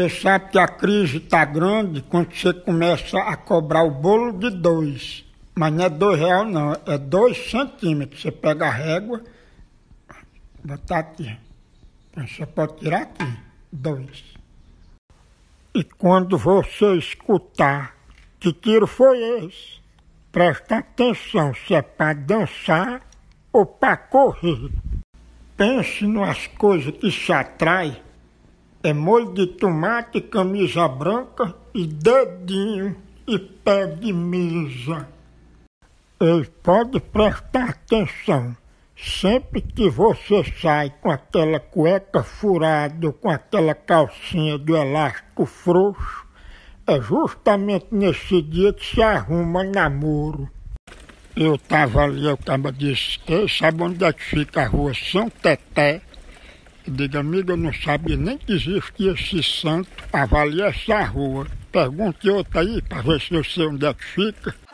Você sabe que a crise está grande quando você começa a cobrar o bolo de 2. Mas não é R$2 não, é 2 centímetros. Você pega a régua, botar aqui. Você pode tirar aqui, 2. E quando você escutar que tiro foi esse, presta atenção se é para dançar ou para correr. Pense nas coisas que se atraem. É molho de tomate, camisa branca e dedinho e pé de mesa. Ele pode prestar atenção. Sempre que você sai com aquela cueca furada, com aquela calcinha do elástico frouxo, é justamente nesse dia que se arruma namoro. Eu estava ali, eu estava disse, sabe onde é que fica a rua São Teté? Diga, amiga, eu não sabia nem que existia esse santo. Avalie essa rua. Pergunte outra aí para ver se eu sei onde é que fica.